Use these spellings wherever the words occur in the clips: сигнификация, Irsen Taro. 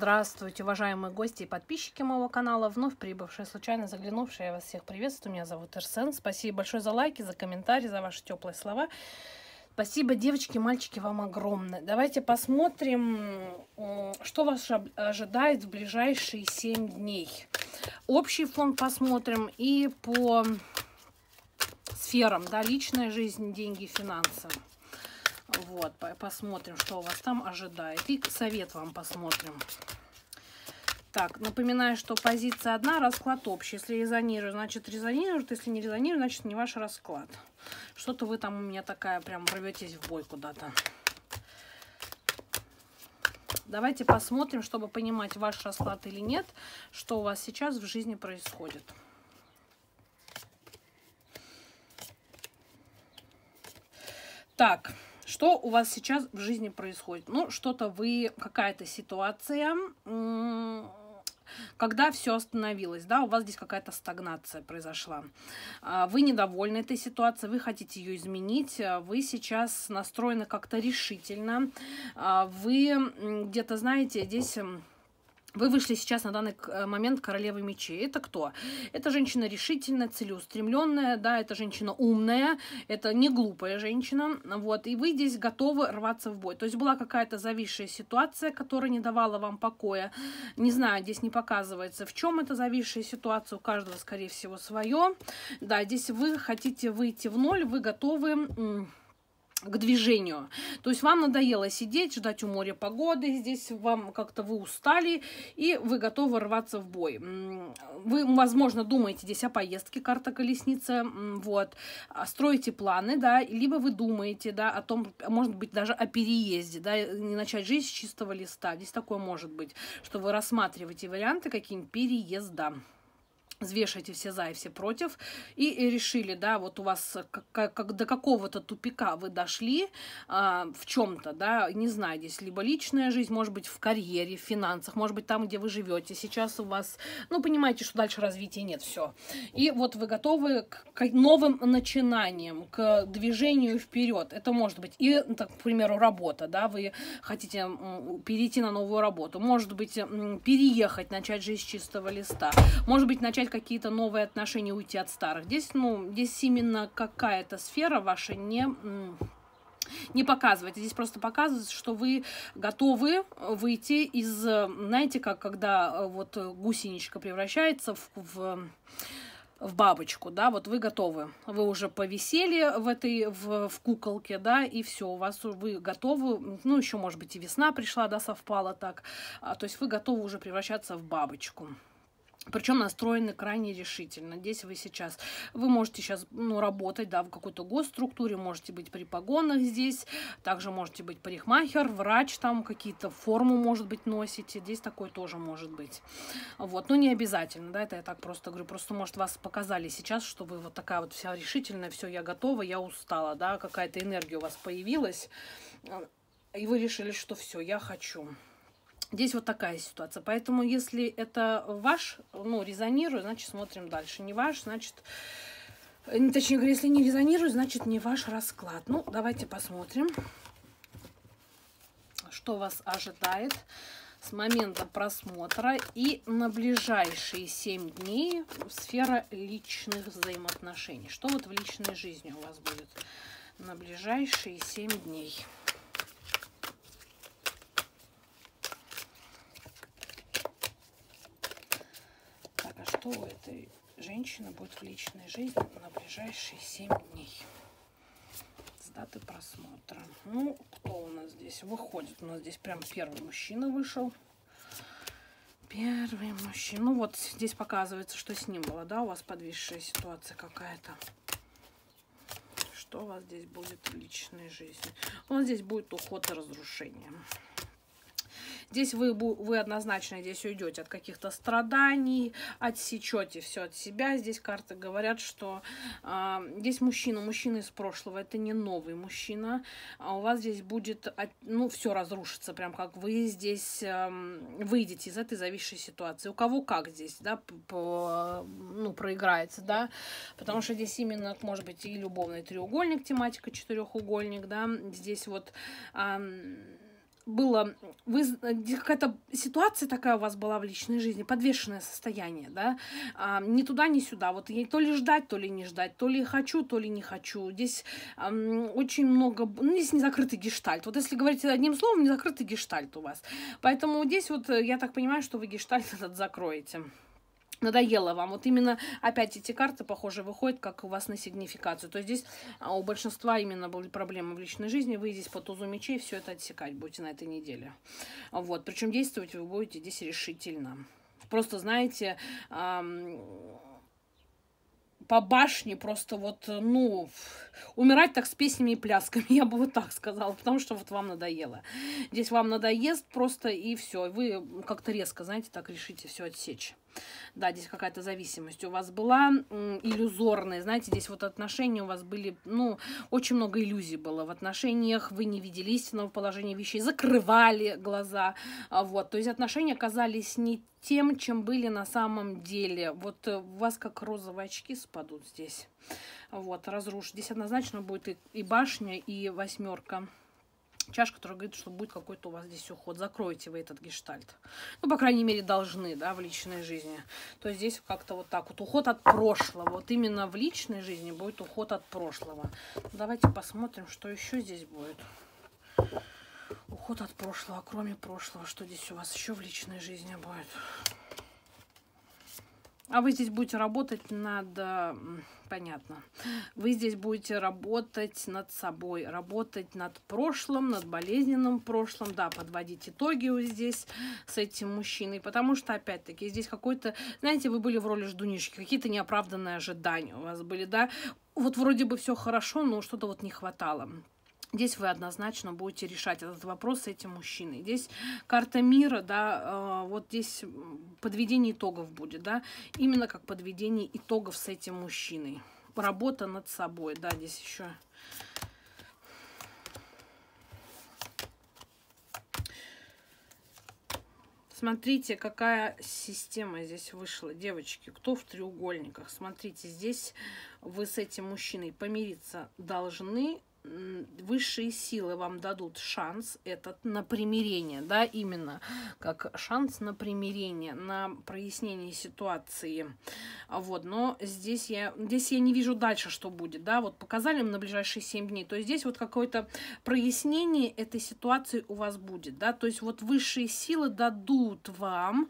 Здравствуйте, уважаемые гости и подписчики моего канала, вновь прибывшие, случайно заглянувшие, я вас всех приветствую, меня зовут Ирсен. Спасибо большое за лайки, за комментарии, за ваши теплые слова. Спасибо, девочки, мальчики, вам огромное. Давайте посмотрим, что вас ожидает в ближайшие 7 дней. Общий фон посмотрим и по сферам, да, личная жизнь, деньги, финансы. Вот, посмотрим, что у вас там ожидает. И совет вам посмотрим. Так, напоминаю, что позиция одна, расклад общий. Если резонирует, значит резонирует. Если не резонирует, значит не ваш расклад. Что-то вы там у меня такая, прям рветесь в бой куда-то. Давайте посмотрим, чтобы понимать, ваш расклад или нет, что у вас сейчас в жизни происходит. Так. Что у вас сейчас в жизни происходит? Ну, что-то вы, какая-то ситуация, когда все остановилось, да, у вас здесь какая-то стагнация произошла. Вы недовольны этой ситуацией, вы хотите ее изменить, вы сейчас настроены как-то решительно, вы где-то, знаете, здесь... Вы вышли сейчас на данный момент королевы мечей. Это кто? Это женщина решительная, целеустремленная, да, это женщина умная, это не глупая женщина, вот, и вы здесь готовы рваться в бой. То есть была какая-то зависшая ситуация, которая не давала вам покоя. Не знаю, здесь не показывается, в чем эта зависшая ситуация, у каждого, скорее всего, свое. Да, здесь вы хотите выйти в ноль, вы готовы... к движению. То есть вам надоело сидеть, ждать у моря погоды, здесь вам как-то вы устали, и вы готовы рваться в бой. Вы, возможно, думаете здесь о поездке, карта колесница, вот, строите планы, да, либо вы думаете, да, о том, может быть, даже о переезде, да, не начать жизнь с чистого листа. Здесь такое может быть, что вы рассматриваете варианты какие-нибудь переезда. Взвешиваете все за и все против, и решили, да, вот у вас как до какого-то тупика вы дошли в чем-то, да, не знаю, здесь либо личная жизнь, может быть, в карьере, в финансах, может быть, там, где вы живете, сейчас у вас, ну, понимаете, что дальше развития нет, все. И вот вы готовы к новым начинаниям, к движению вперед. Это может быть и, так, к примеру, работа, да, вы хотите перейти на новую работу, может быть, переехать, начать жизнь с чистого листа, может быть, начать какие-то новые отношения, уйти от старых. Здесь, ну, здесь именно какая-то сфера ваша не показывается. Здесь просто показывается, что вы готовы выйти из, знаете, как когда вот гусеничка превращается в бабочку, да, вот вы готовы, вы уже повисели в этой, в куколке, да, и все, у вас, вы готовы, ну, еще, может быть, и весна пришла, да, совпала так, то есть вы готовы уже превращаться в бабочку. Причем настроены крайне решительно. Здесь вы сейчас, вы можете сейчас, ну, работать, да, в какой-то госструктуре, можете быть при погонах здесь, также можете быть парикмахер, врач там, какие-то форму, может быть, носите, здесь такое тоже может быть. Вот, но не обязательно, да, это я так просто говорю, просто, может, вас показали сейчас, что вы вот такая вот вся решительная, все, я готова, я устала, да, какая-то энергия у вас появилась, и вы решили, что все, я хочу. Здесь вот такая ситуация. Поэтому, если это ваш, ну, резонирует, значит, смотрим дальше. Не ваш, значит... Точнее говоря, если не резонирует, значит, не ваш расклад. Ну, давайте посмотрим, что вас ожидает с момента просмотра и на ближайшие 7 дней сфера личных взаимоотношений. Что вот в личной жизни у вас будет на ближайшие 7 дней? Что у этой женщины будет в личной жизни на ближайшие 7 дней с даты просмотра? Ну, кто у нас здесь выходит? У нас здесь прям первый мужчина вышел. Первый мужчина. Ну, вот здесь показывается, что с ним было, да, у вас подвисшая ситуация какая-то. Что у вас здесь будет в личной жизни? У нас здесь будет уход и разрушение. Здесь вы однозначно здесь уйдете от каких-то страданий, отсечете все от себя. Здесь карты говорят, что здесь мужчина из прошлого, это не новый мужчина. А у вас здесь будет, ну, все разрушится, прям как вы здесь выйдете из этой зависшей ситуации. У кого как здесь, да, ну, проиграется, да, потому что здесь именно, может быть, и любовный треугольник, тематика четырехугольник, да, здесь вот... было, какая-то ситуация такая у вас была в личной жизни, подвешенное состояние, да, ни туда, ни сюда, вот то ли ждать, то ли не ждать, то ли хочу, то ли не хочу, здесь очень много, ну, здесь незакрытый гештальт, вот если говорить одним словом, незакрытый гештальт у вас, поэтому здесь вот я так понимаю, что вы гештальт этот закроете. Надоело вам. Вот именно опять эти карты, похоже, выходят, как у вас на сигнификацию. То есть здесь у большинства именно были проблемы в личной жизни. Вы здесь по тузу мечей все это отсекать будете на этой неделе. Вот. Причем действовать вы будете здесь решительно. Просто, знаете, по башне просто вот, ну, умирать так с песнями и плясками, я бы вот так сказала, потому что вот вам надоело. Здесь вам надоест просто и все. Вы как-то резко, знаете, так решите все отсечь. Да, здесь какая-то зависимость у вас была иллюзорная, знаете, здесь вот отношения у вас были, ну, очень много иллюзий было в отношениях, вы не видели истинного положения вещей, закрывали глаза, вот, то есть отношения оказались не тем, чем были на самом деле, вот у вас как розовые очки спадут здесь, вот, разрушить, здесь однозначно будет и башня, и восьмерка. Чаш, которая говорит, что будет какой-то у вас здесь уход. Закроете вы этот гештальт. Ну, по крайней мере, должны, да, в личной жизни. То есть здесь как-то вот так вот. Уход от прошлого. Вот именно в личной жизни будет уход от прошлого. Давайте посмотрим, что еще здесь будет. Уход от прошлого. Кроме прошлого, что здесь у вас еще в личной жизни будет? А вы здесь будете работать над... Понятно. Вы здесь будете работать над собой, работать над прошлым, над болезненным прошлым. Да, подводить итоги здесь с этим мужчиной. Потому что, опять-таки, здесь какой-то... Знаете, вы были в роли ждунишки. Какие-то неоправданные ожидания у вас были, да? Вот вроде бы все хорошо, но что-то вот не хватало. Здесь вы однозначно будете решать этот вопрос с этим мужчиной. Здесь карта мира, да, вот здесь подведение итогов будет, да, именно как подведение итогов с этим мужчиной. Работа над собой, да, здесь еще... Смотрите, какая система здесь вышла, девочки, кто в треугольниках. Смотрите, здесь вы с этим мужчиной помириться должны... Высшие силы вам дадут шанс этот на примирение, да, именно как шанс на примирение, на прояснение ситуации, вот, но здесь я не вижу дальше, что будет, да, вот показали им на ближайшие 7 дней, то есть здесь вот какое-то прояснение этой ситуации у вас будет, да, то есть вот высшие силы дадут вам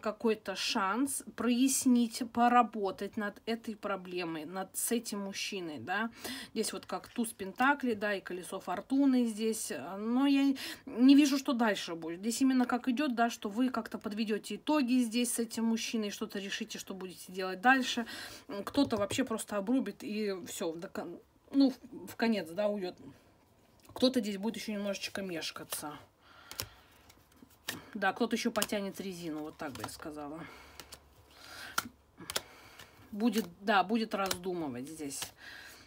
какой-то шанс прояснить, поработать над этой проблемой, над с этим мужчиной, да, здесь вот как туз пентаклей, да, и колесо фортуны здесь, но я не вижу, что дальше будет. Здесь именно как идет, да, что вы как-то подведете итоги здесь с этим мужчиной, что-то решите, что будете делать дальше. Кто-то вообще просто обрубит и все, ну, в конец, да, уйдет. Кто-то здесь будет еще немножечко мешкаться. Да, кто-то еще потянет резину, вот так бы я сказала. Будет, да, будет раздумывать здесь.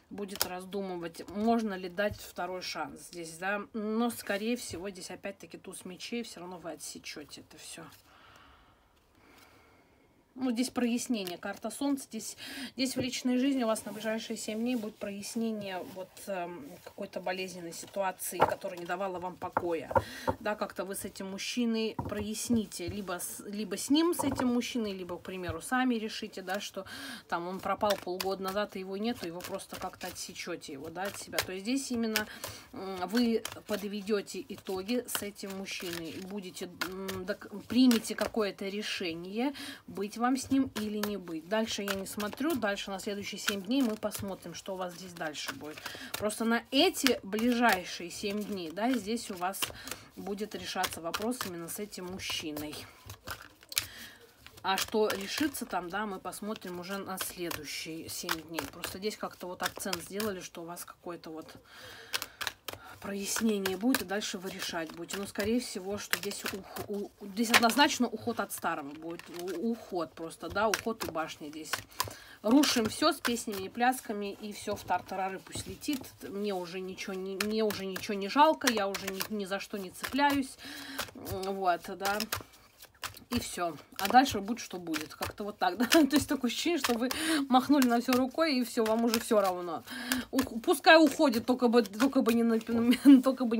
Будет раздумывать, можно ли дать второй шанс здесь, да, но, скорее всего, здесь опять-таки туз мечей, все равно вы отсечете это все. Ну, здесь прояснение, карта солнца, здесь в личной жизни у вас на ближайшие 7 дней будет прояснение вот какой-то болезненной ситуации, которая не давала вам покоя, да, как-то вы с этим мужчиной проясните, либо с ним, с этим мужчиной, либо, к примеру, сами решите, да, что там он пропал полгода назад, и его нету, его просто как-то отсечете его, да, от себя, то есть здесь именно вы подведете итоги с этим мужчиной, будете, примите какое-то решение, быть вам с ним или не быть. Дальше я не смотрю, дальше на следующие 7 дней мы посмотрим, что у вас здесь дальше будет. Просто на эти ближайшие 7 дней, да, здесь у вас будет решаться вопрос именно с этим мужчиной. А что решится там, да, мы посмотрим уже на следующие 7 дней. Просто здесь как-то вот акцент сделали, что у вас какое-то вот прояснение будет, и дальше вы решать будете. Но, скорее всего, что здесь однозначно уход от старого будет. Уход просто, да, уход у башни здесь. Рушим все с песнями и плясками, и все в тартарары пусть летит. Мне уже ничего не жалко, я уже ни за что не цепляюсь. Вот, да. И все. А дальше будет, что будет. Как-то вот так, да? То есть такое ощущение, что вы махнули на все рукой, и все, вам уже все равно. Пускай уходит, только бы не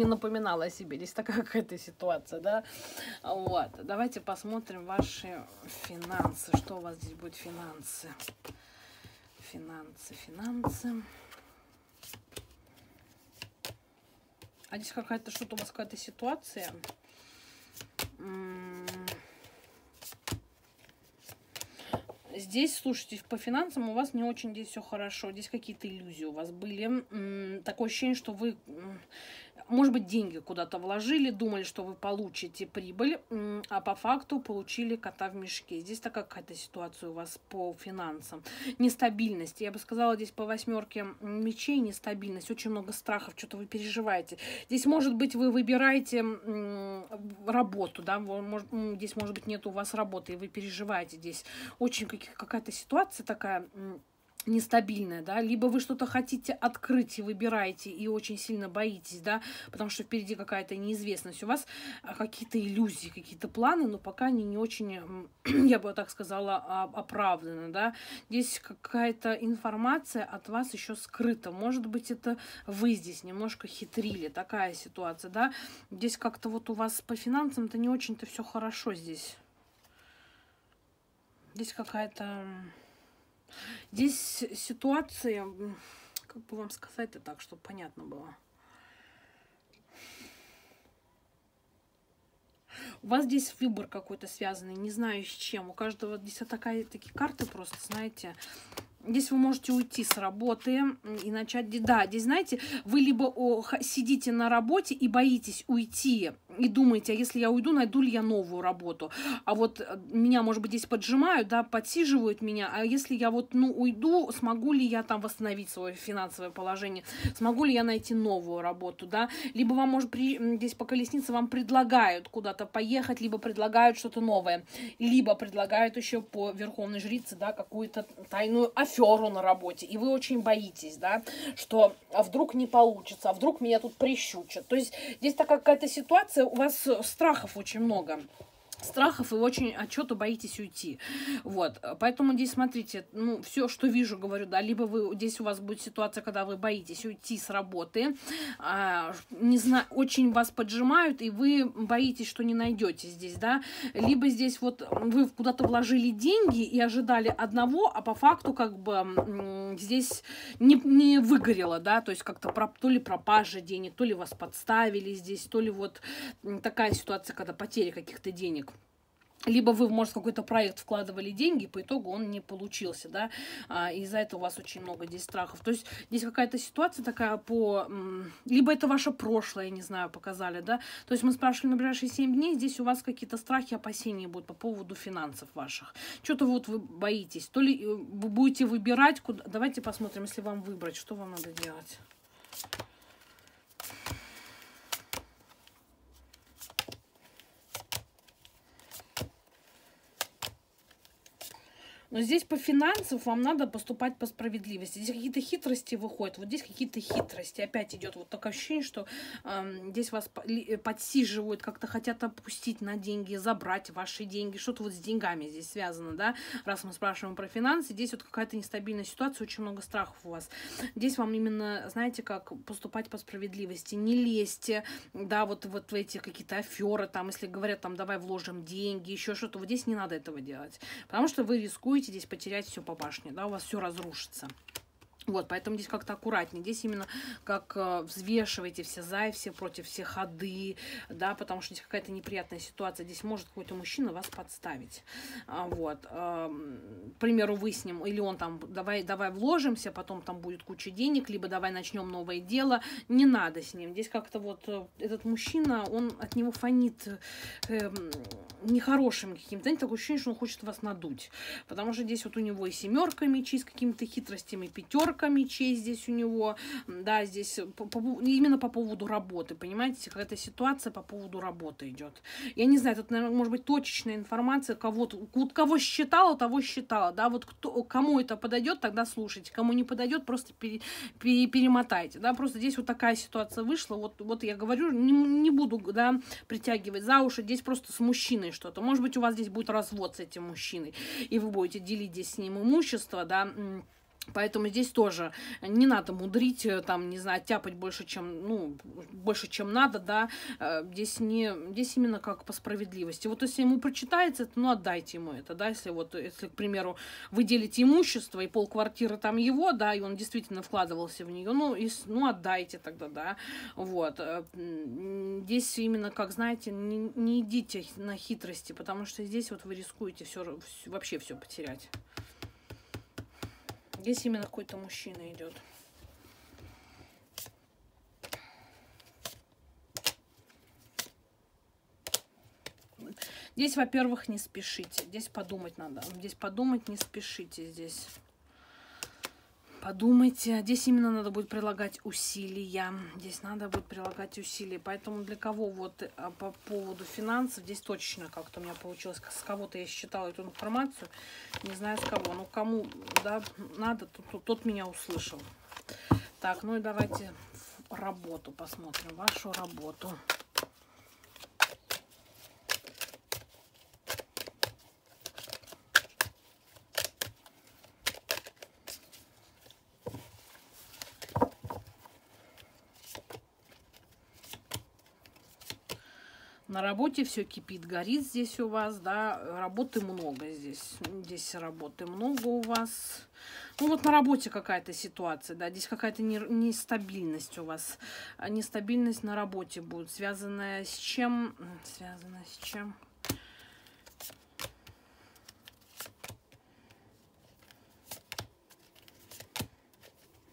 напоминала о себе. Здесь такая какая-то ситуация, да? Вот. Давайте посмотрим ваши финансы. Что у вас здесь будет? Финансы. Финансы, финансы. А здесь какая-то что-то у вас, какая-то ситуация. Здесь, слушайте, по финансам у вас не очень здесь все хорошо. Здесь какие-то иллюзии у вас были. Такое ощущение, что вы, может быть, деньги куда-то вложили, думали, что вы получите прибыль, а по факту получили кота в мешке. Здесь такая какая-то ситуация у вас по финансам. Нестабильность. Я бы сказала, здесь по 8 мечей нестабильность. Очень много страхов, что-то вы переживаете. Здесь, может быть, вы выбираете работу, да? Здесь, может быть, нет у вас работы, и вы переживаете. Здесь очень какая-то ситуация такая нестабильная, да, либо вы что-то хотите открыть и выбираете, и очень сильно боитесь, да, потому что впереди какая-то неизвестность, у вас какие-то иллюзии, какие-то планы, но пока они не очень, я бы так сказала, оправданы, да, здесь какая-то информация от вас еще скрыта, может быть, это вы здесь немножко хитрили, такая ситуация, да, здесь как-то вот у вас по финансам-то не очень-то все хорошо здесь. Здесь какая-то... Здесь ситуация... Как бы вам сказать-то так, чтобы понятно было? У вас здесь выбор какой-то связанный, не знаю с чем. У каждого здесь такие карты просто, знаете... Здесь вы можете уйти с работы и начать... Да, здесь, знаете, вы либо сидите на работе и боитесь уйти, и думаете, а если я уйду, найду ли я новую работу? А вот меня, может быть, здесь поджимают, да, подсиживают меня, а если я вот, ну, уйду, смогу ли я там восстановить свое финансовое положение? Смогу ли я найти новую работу, да? Либо вам, может, здесь по колеснице вам предлагают куда-то поехать, либо предлагают что-то новое, либо предлагают еще по верховной жрице, да, какую-то тайную аферу. На работе, и вы очень боитесь, да, что а вдруг не получится, а вдруг меня тут прищучат. То есть здесь такая какая-то ситуация, у вас страхов очень много. Страхов и очень отчету боитесь уйти. Вот. Поэтому здесь, смотрите, ну, все, что вижу, говорю, да, либо вы, здесь у вас будет ситуация, когда вы боитесь уйти с работы, не знаю, очень вас поджимают, и вы боитесь, что не найдете здесь, да, либо здесь вот вы куда-то вложили деньги и ожидали одного, а по факту как бы здесь не выгорело, да, то есть как-то то ли пропажа денег, то ли вас подставили здесь, то ли вот такая ситуация, когда потери каких-то денег. Либо вы, может, в какой-то проект вкладывали деньги, по итогу он не получился, да, из-за этого у вас очень много здесь страхов. То есть здесь какая-то ситуация такая по... Либо это ваше прошлое, не знаю, показали, да. То есть мы спрашивали на ближайшие 7 дней, здесь у вас какие-то страхи, опасения будут по поводу финансов ваших. Что-то вот вы боитесь, то ли вы будете выбирать, куда... Давайте посмотрим, если вам выбрать, что вам надо делать. Но здесь по финансам вам надо поступать по справедливости. Здесь какие-то хитрости выходят. Вот здесь какие-то хитрости. Опять идет вот такое ощущение, что здесь вас подсиживают, как-то хотят опустить на деньги, забрать ваши деньги. Что-то вот с деньгами здесь связано, да? Раз мы спрашиваем про финансы, здесь вот какая-то нестабильная ситуация, очень много страхов у вас. Здесь вам именно, знаете, как поступать по справедливости. Не лезьте, да, вот в эти какие-то аферы, там, если говорят, там, давай вложим деньги, еще что-то. Вот здесь не надо этого делать. Потому что вы рискуете здесь потерять все по башне, да, у вас все разрушится. Вот, поэтому здесь как-то аккуратнее. Здесь именно как взвешивайте все за и все против, все ходы, да, потому что здесь какая-то неприятная ситуация. Здесь может какой-то мужчина вас подставить. Вот. К примеру, вы с ним, или он там, давай вложимся, потом там будет куча денег, либо давай начнем новое дело. Не надо с ним. Здесь как-то вот этот мужчина, он от него фонит нехорошим каким-то. Знаете, такое ощущение, что он хочет вас надуть. Потому что здесь вот у него и 7 мечей с какими-то хитростями, и 5 мечей здесь у него, да, здесь именно по поводу работы, понимаете, какая-то ситуация по поводу работы идет. Я не знаю, тут, наверное, может быть, точечная информация, кого считала, того считала, да, вот кому это подойдет, тогда слушайте, кому не подойдет, просто перемотайте, да, просто здесь вот такая ситуация вышла, вот я говорю, не буду, да, притягивать за уши, здесь просто с мужчиной что-то. Может быть, у вас здесь будет развод с этим мужчиной, и вы будете делить здесь с ним имущество, да. Поэтому здесь тоже не надо мудрить, там, не знаю, тяпать больше, чем, ну, больше, чем надо, да, здесь не, здесь именно как по справедливости. Вот если ему причитается, ну, отдайте ему это, да, если вот, если, к примеру, вы делите имущество, и полквартиры там его, да, и он действительно вкладывался в нее, ну, и, ну, отдайте тогда, да, вот. Здесь именно, как, знаете, не идите на хитрости, потому что здесь вот вы рискуете все, вообще все потерять. Здесь именно какой-то мужчина идет. Здесь, во-первых, не спешите. Здесь подумать надо. Здесь подумать, не спешите. Здесь подумайте. Здесь именно надо будет прилагать усилия. Здесь надо будет прилагать усилия. Поэтому для кого вот по поводу финансов, здесь точно как-то у меня получилось. С кого-то я считала эту информацию. Не знаю, с кого. Но кому, да, надо, тот меня услышал. Так, ну и давайте работу посмотрим. Вашу работу. На работе все кипит, горит здесь у вас, да, работы много здесь, здесь работы много у вас. Ну вот на работе какая-то ситуация, да, здесь какая-то нестабильность у вас, нестабильность на работе будет, связанная с чем, связанная с чем?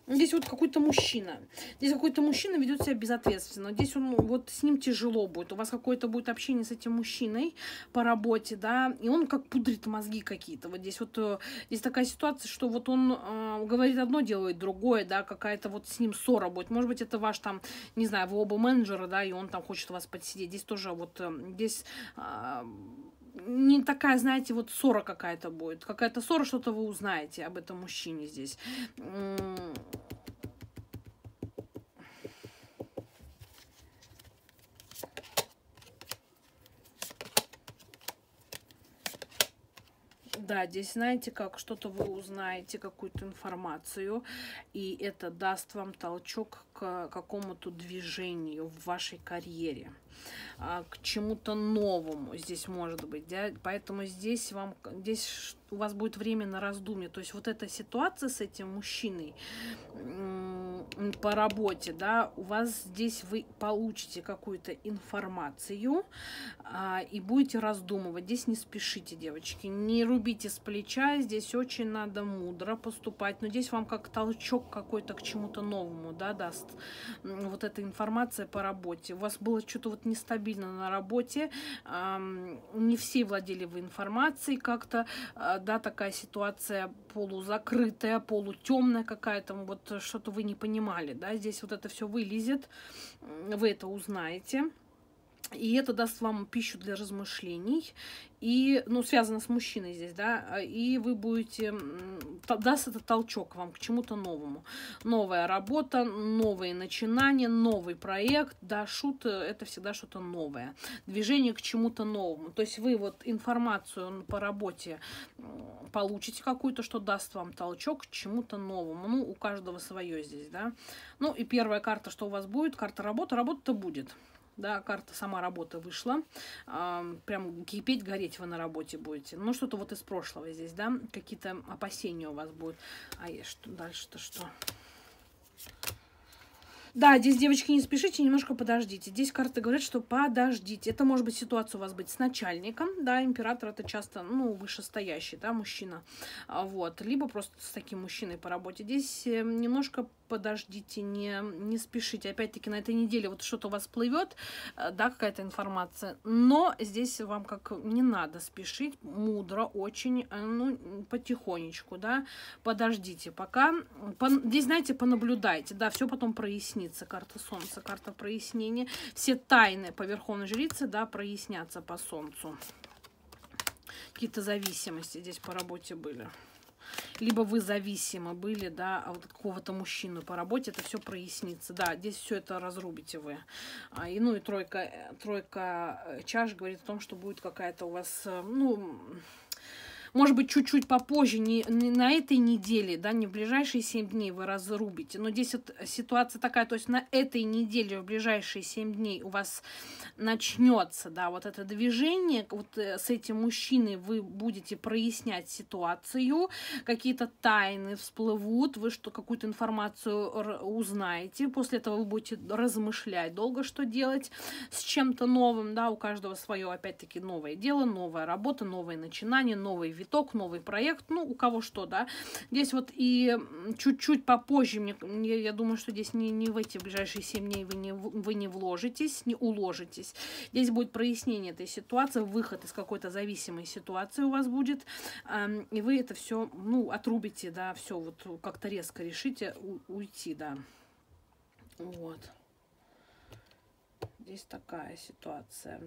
Здесь вот какой-то мужчина. Здесь какой-то мужчина ведет себя безответственно. Здесь он, вот с ним тяжело будет. У вас какое-то будет общение с этим мужчиной по работе, да. И он как пудрит мозги какие-то. Вот здесь такая ситуация, что вот он говорит одно, делает другое, да. Какая-то вот с ним ссора будет. Может быть, это ваш там, не знаю, вы оба менеджера, да, и он там хочет вас подсидеть. Здесь тоже вот, здесь... не такая, знаете, вот ссора какая-то будет. Какая-то ссора, что-то вы узнаете об этом мужчине здесь. Да, здесь, знаете, как что-то вы узнаете, какую-то информацию, и это даст вам толчок к какому-то движению в вашей карьере, к чему-то новому здесь может быть, да? Поэтому здесь вам, здесь у вас будет время на раздумье, то есть вот эта ситуация с этим мужчиной по работе, да, у вас здесь вы получите какую-то информацию и будете раздумывать. Здесь не спешите, девочки, не рубите с плеча, здесь очень надо мудро поступать, но здесь вам как толчок какой-то к чему-то новому, да, даст вот эта информация по работе. У вас было что-то вот нестабильно на работе, не все владели вы информацией как-то, да, такая ситуация полузакрытая, полутемная какая-то, вот что-то вы не понимали, да, здесь вот это все вылезет, вы это узнаете, и это даст вам пищу для размышлений, и, ну, связано с мужчиной здесь, да, и вы будете, даст это толчок вам к чему-то новому. Новая работа, новые начинания, новый проект, да, шут, это всегда что-то новое, движение к чему-то новому. То есть вы вот информацию по работе получите какую-то, что даст вам толчок к чему-то новому. Ну, у каждого свое здесь, да. Ну, и первая карта, что у вас будет, карта работы, работа-то будет. Да, карта сама работа вышла. Прям кипеть, гореть вы на работе будете. Ну, что-то вот из прошлого здесь, да? Какие-то опасения у вас будут. А я что дальше-то что? Да, здесь, девочки, не спешите, немножко подождите. Здесь карты говорят, что подождите. Это может быть ситуация у вас быть с начальником, да, император это часто, ну, вышестоящий, да, мужчина, вот, либо просто с таким мужчиной по работе. Здесь немножко подождите, не спешите. Опять-таки на этой неделе вот что-то у вас плывет, да, какая-то информация, но здесь вам как не надо спешить, мудро очень, ну, потихонечку, да, подождите пока. Здесь, знаете, понаблюдайте, да, все потом прояснится. Карта солнца, карта прояснения. Все тайны по верховной жрице, да, прояснятся по солнцу. Какие-то зависимости здесь по работе были. либо вы зависимы были, да, от какого-то мужчины по работе, это все прояснится. Да, здесь все это разрубите вы. И, ну и тройка чаш говорит о том, что будет какая-то у вас, ну, может быть, чуть-чуть попозже, не на этой неделе, да, не в ближайшие 7 дней вы разрубите. Но здесь вот ситуация такая, то есть на этой неделе, в ближайшие 7 дней у вас начнется, да, вот это движение, вот с этим мужчиной вы будете прояснять ситуацию, какие-то тайны всплывут, вы что, какую-то информацию узнаете, после этого вы будете размышлять долго, что делать с чем-то новым, да, у каждого свое, опять-таки, новое дело, новая работа, новое начинание, новый виток, новый проект, ну, у кого что, да. Здесь вот и чуть-чуть попозже, я думаю, что здесь не в эти ближайшие 7 дней вы не вложитесь, не уложитесь. Здесь будет прояснение этой ситуации, выход из какой-то зависимой ситуации у вас будет, и вы это все, ну, отрубите, да, все вот как-то резко решите уйти, да. Вот. Здесь такая ситуация.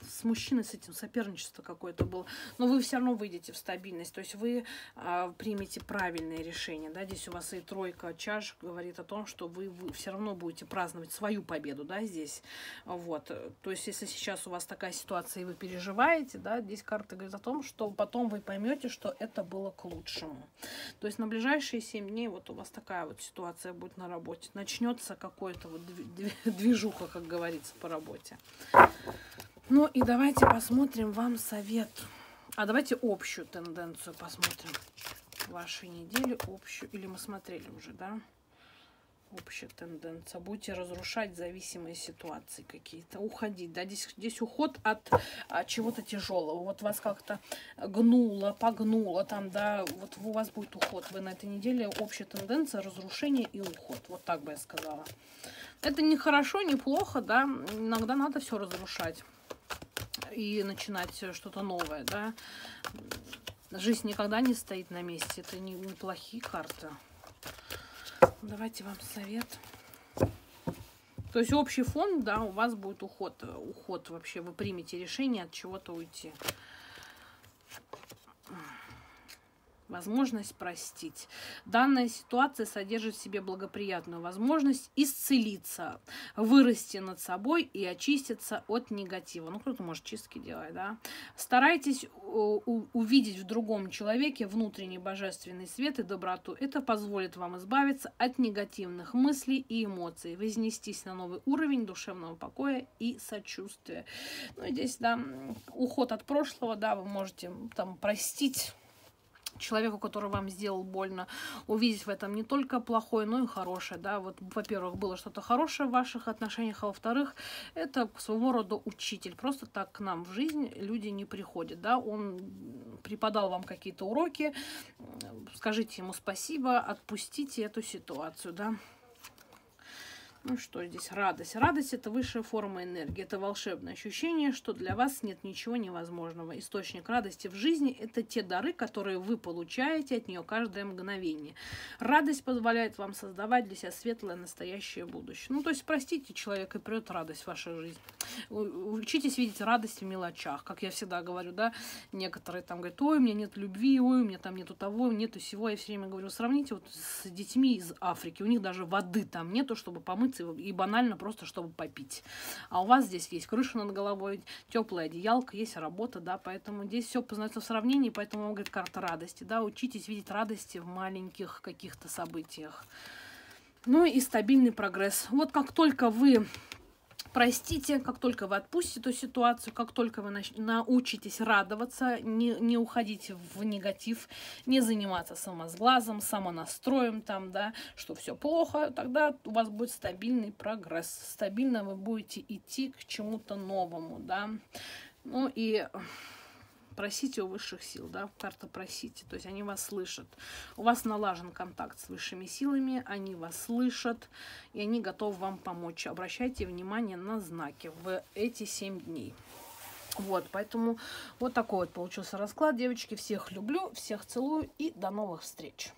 С мужчиной с этим соперничество какое-то было, но вы все равно выйдете в стабильность, то есть вы примете правильное решение, да, здесь у вас и тройка чаш говорит о том, что вы все равно будете праздновать свою победу, да, здесь, вот, то есть если сейчас у вас такая ситуация и вы переживаете, да, здесь карта говорит о том, что потом вы поймете, что это было к лучшему, то есть на ближайшие 7 дней вот у вас такая вот ситуация будет на работе, начнется какое-то вот движуха, как говорится, по работе. Ну и давайте посмотрим вам совет. А давайте общую тенденцию посмотрим. Вашу неделю общую. Или мы смотрели уже, да? Общая тенденция. Будете разрушать зависимые ситуации какие-то. Уходить, да? Здесь уход от чего-то тяжелого. Вот вас как-то гнуло, погнуло там, да? Вот у вас будет уход. Вы на этой неделе общая тенденция разрушение и уход. Вот так бы я сказала. Это не хорошо, не плохо, да? Иногда надо все разрушать. И начинать что-то новое, да. Жизнь никогда не стоит на месте. Это не плохие карты. Давайте вам совет. То есть общий фон, да, у вас будет уход. Уход вообще. Вы примете решение от чего-то уйти. Возможность простить. Данная ситуация содержит в себе благоприятную возможность исцелиться, вырасти над собой и очиститься от негатива. Ну, кто-то, может, чистки делать, да. Старайтесь увидеть в другом человеке внутренний божественный свет и доброту. Это позволит вам избавиться от негативных мыслей и эмоций, вознестись на новый уровень душевного покоя и сочувствия. Ну, и здесь, да, уход от прошлого, да, вы можете там простить человеку, который вам сделал больно, увидеть в этом не только плохое, но и хорошее, да, вот, во-первых, было что-то хорошее в ваших отношениях, а во-вторых, это своего рода учитель, просто так к нам в жизнь люди не приходят, да, он преподал вам какие-то уроки, скажите ему спасибо, отпустите эту ситуацию, да. Ну что здесь? Радость. Радость – это высшая форма энергии. Это волшебное ощущение, что для вас нет ничего невозможного. Источник радости в жизни – это те дары, которые вы получаете от нее каждое мгновение. Радость позволяет вам создавать для себя светлое настоящее будущее. Ну, то есть, простите человека, и придет радость в вашей жизни. Учитесь видеть радость в мелочах, как я всегда говорю, да. Некоторые там говорят, ой, у меня нет любви, ой, у меня там нету того, нету сего. Я все время говорю, сравните вот с детьми из Африки. У них даже воды там нету, чтобы помыть. И банально просто, чтобы попить. А у вас здесь есть крыша над головой, теплая одеялка, есть работа, да, поэтому здесь все познается в сравнении, поэтому он говорит, карта радости, да, учитесь видеть радости в маленьких каких-то событиях. Ну и стабильный прогресс. Вот как только вы простите, как только вы отпустите эту ситуацию, как только вы научитесь радоваться, не уходите в негатив, не заниматься самосглазом, самонастроем там, да, что все плохо, тогда у вас будет стабильный прогресс. Стабильно вы будете идти к чему-то новому, да. Ну и просите у высших сил, да, карта просите, то есть они вас слышат. У вас налажен контакт с высшими силами, они вас слышат, и они готовы вам помочь. Обращайте внимание на знаки в эти 7 дней. Вот, поэтому вот такой вот получился расклад, девочки. Всех люблю, всех целую и до новых встреч.